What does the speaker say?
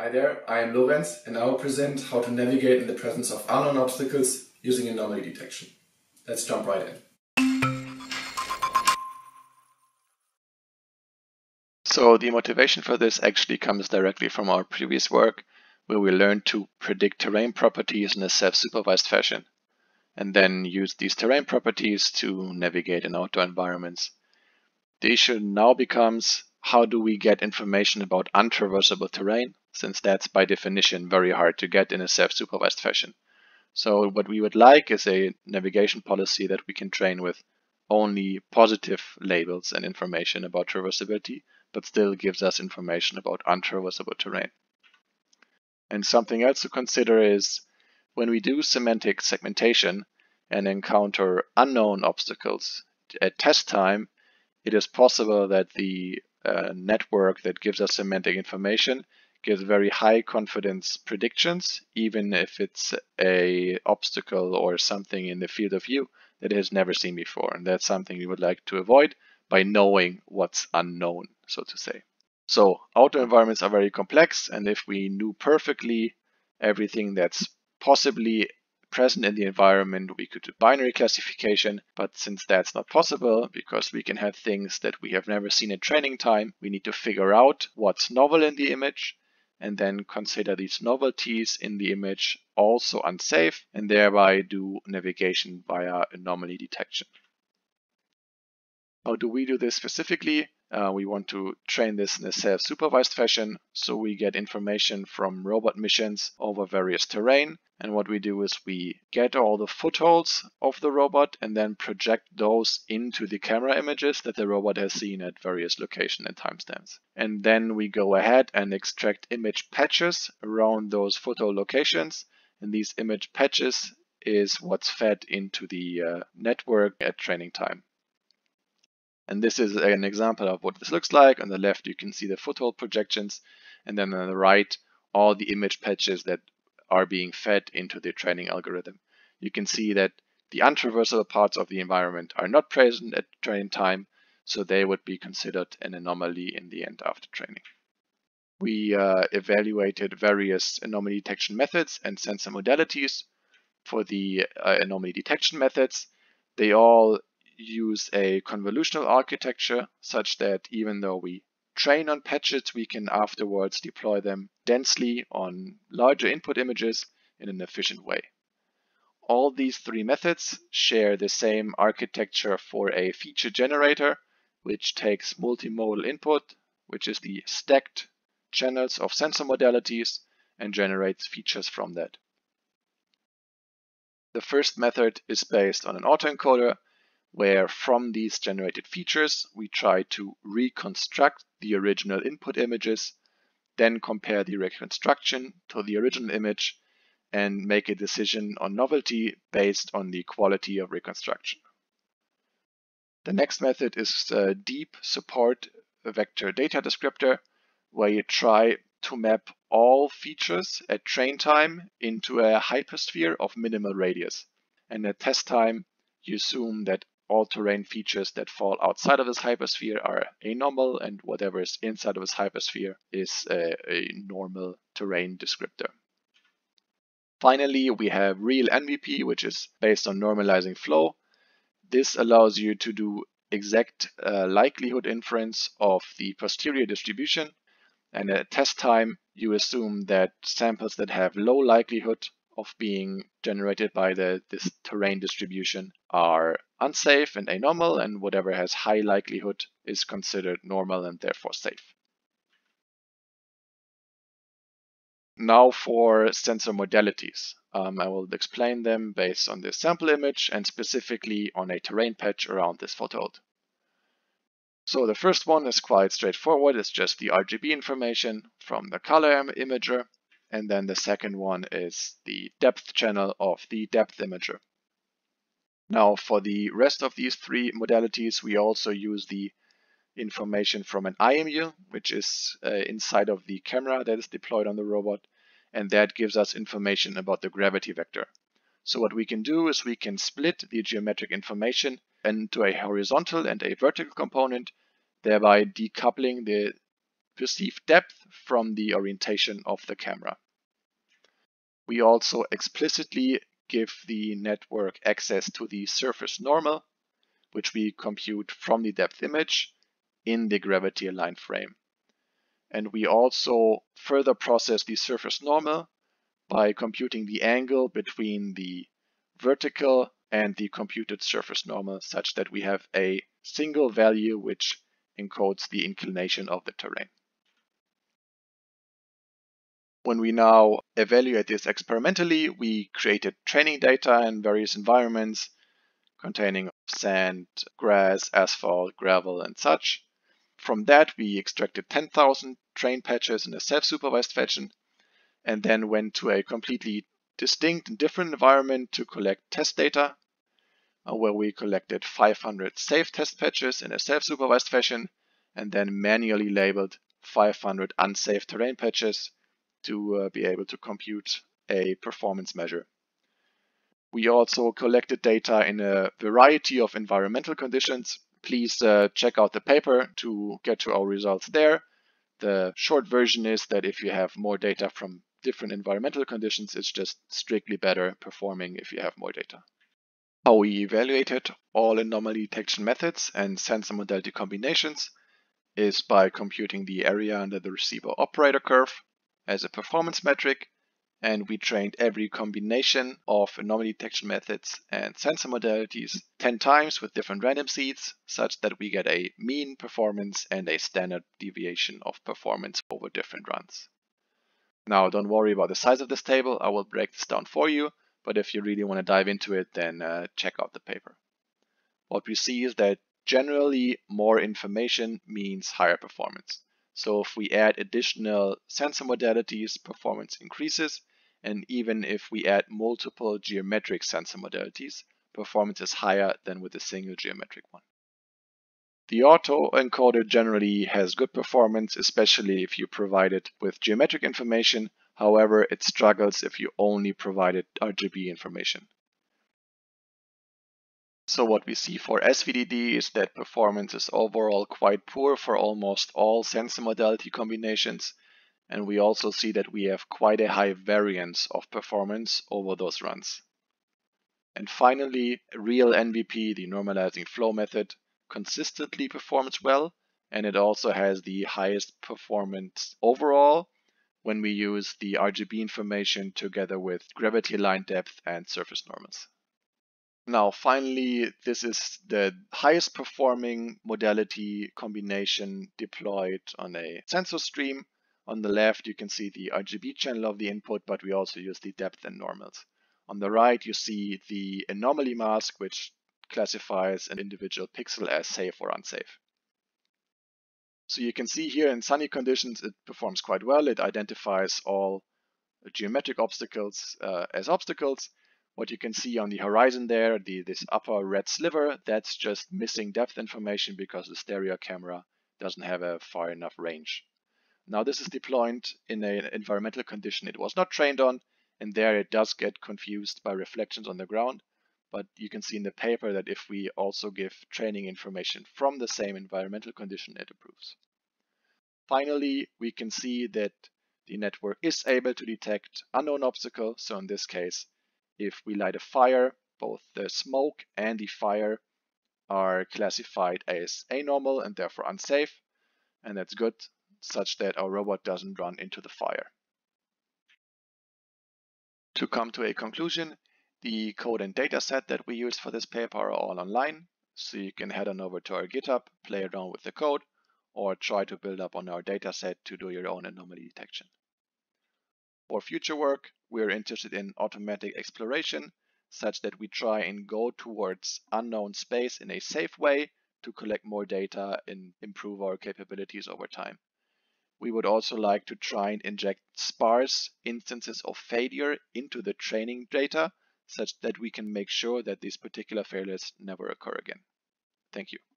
Hi there, I am Lorenz and I will present how to navigate in the presence of unknown obstacles using anomaly detection. Let's jump right in. So the motivation for this actually comes directly from our previous work, where we learned to predict terrain properties in a self-supervised fashion, and then use these terrain properties to navigate in outdoor environments. The issue now becomes, how do we get information about untraversable terrain, since that's by definition very hard to get in a self-supervised fashion. So what we would like is a navigation policy that we can train with only positive labels and information about traversability, but still gives us information about untraversable terrain. And something else to consider is, when we do semantic segmentation and encounter unknown obstacles at test time, it is possible that the network that gives us semantic information gives very high confidence predictions, even if it's an obstacle or something in the field of view that it has never seen before. And that's something we would like to avoid by knowing what's unknown, so to say. So outdoor environments are very complex, and if we knew perfectly everything that's possibly present in the environment, we could do binary classification. But since that's not possible, because we can have things that we have never seen in training time, we need to figure out what's novel in the image, and then consider these novelties in the image also unsafe, and thereby do navigation via anomaly detection. How do we do this specifically? We want to train this in a self-supervised fashion, so we get information from robot missions over various terrain. And what we do is we get all the footholds of the robot and then project those into the camera images that the robot has seen at various locations and timestamps. And then we go ahead and extract image patches around those foothold locations. And these image patches is what's fed into the network at training time. And this is an example of what this looks like. On the left, you can see the foothold projections, and then on the right, all the image patches that are being fed into the training algorithm. You can see that the untraversable parts of the environment are not present at training time, so they would be considered an anomaly in the end after training. We evaluated various anomaly detection methods and sensor modalities. For the anomaly detection methods, they all use a convolutional architecture such that even though we train on patches, we can afterwards deploy them densely on larger input images in an efficient way. All these three methods share the same architecture for a feature generator, which takes multimodal input, which is the stacked channels of sensor modalities, and generates features from that. The first method is based on an autoencoder, where from these generated features, we try to reconstruct the original input images, then compare the reconstruction to the original image and make a decision on novelty based on the quality of reconstruction. The next method is Deep Support Vector Data Descriptor, where you try to map all features at train time into a hypersphere of minimal radius. And at test time, you assume that all terrain features that fall outside of this hypersphere are anomal, and whatever is inside of this hypersphere is a normal terrain descriptor. Finally, we have real NVP, which is based on normalizing flow. This allows you to do exact likelihood inference of the posterior distribution, and at test time you assume that samples that have low likelihood of being generated by this terrain distribution are unsafe and anomal, and whatever has high likelihood is considered normal and therefore safe. Now for sensor modalities. I will explain them based on this sample image and specifically on a terrain patch around this foothold. So the first one is quite straightforward. It's just the RGB information from the color imager. And then the second one is the depth channel of the depth imager. Now for the rest of these three modalities, we also use the information from an IMU, which is inside of the camera that is deployed on the robot. And that gives us information about the gravity vector. So what we can do is we can split the geometric information into a horizontal and a vertical component, thereby decoupling the perceived depth from the orientation of the camera. We also explicitly give the network access to the surface normal, which we compute from the depth image in the gravity aligned frame. And we also further process the surface normal by computing the angle between the vertical and the computed surface normal, such that we have a single value which encodes the inclination of the terrain. When we now evaluate this experimentally, we created training data in various environments containing sand, grass, asphalt, gravel, and such. From that, we extracted 10,000 train patches in a self-supervised fashion, and then went to a completely distinct and different environment to collect test data, where we collected 500 safe test patches in a self-supervised fashion, and then manually labeled 500 unsafe terrain patches to be able to compute a performance measure. We also collected data in a variety of environmental conditions. Please check out the paper to get to our results there. The short version is that if you have more data from different environmental conditions, it's just strictly better performing if you have more data. How we evaluated all anomaly detection methods and sensor modality combinations is by computing the area under the receiver operator curve as a performance metric, and we trained every combination of anomaly detection methods and sensor modalities 10 times with different random seeds, such that we get a mean performance and a standard deviation of performance over different runs. Now, don't worry about the size of this table, I will break this down for you. But if you really want to dive into it, then check out the paper. What we see is that generally more information means higher performance. So if we add additional sensor modalities, performance increases. And even if we add multiple geometric sensor modalities, performance is higher than with a single geometric one. The autoencoder generally has good performance, especially if you provide it with geometric information. However, it struggles if you only provided RGB information. So what we see for SVDD is that performance is overall quite poor for almost all sensor modality combinations. And we also see that we have quite a high variance of performance over those runs. And finally, real NVP, the normalizing flow method, consistently performs well. And it also has the highest performance overall when we use the RGB information together with gravity line depth and surface normals. Now, finally, this is the highest performing modality combination deployed on a sensor stream. On the left, you can see the RGB channel of the input, but we also use the depth and normals. On the right, you see the anomaly mask, which classifies an individual pixel as safe or unsafe. So you can see here in sunny conditions, it performs quite well. It identifies all geometric obstacles as obstacles. What you can see on the horizon there, this upper red sliver, that's just missing depth information because the stereo camera doesn't have a far enough range. Now this is deployed in an environmental condition it was not trained on, and there it does get confused by reflections on the ground. But you can see in the paper that if we also give training information from the same environmental condition, it improves. Finally, we can see that the network is able to detect unknown obstacles. So in this case, if we light a fire, both the smoke and the fire are classified as anomal and therefore unsafe. And that's good, such that our robot doesn't run into the fire. To come to a conclusion, the code and data set that we use for this paper are all online, so you can head on over to our GitHub, play around with the code, or try to build up on our data set to do your own anomaly detection. For future work, we are interested in automatic exploration, such that we try and go towards unknown space in a safe way to collect more data and improve our capabilities over time. We would also like to try and inject sparse instances of failure into the training data, such that we can make sure that these particular failures never occur again. Thank you.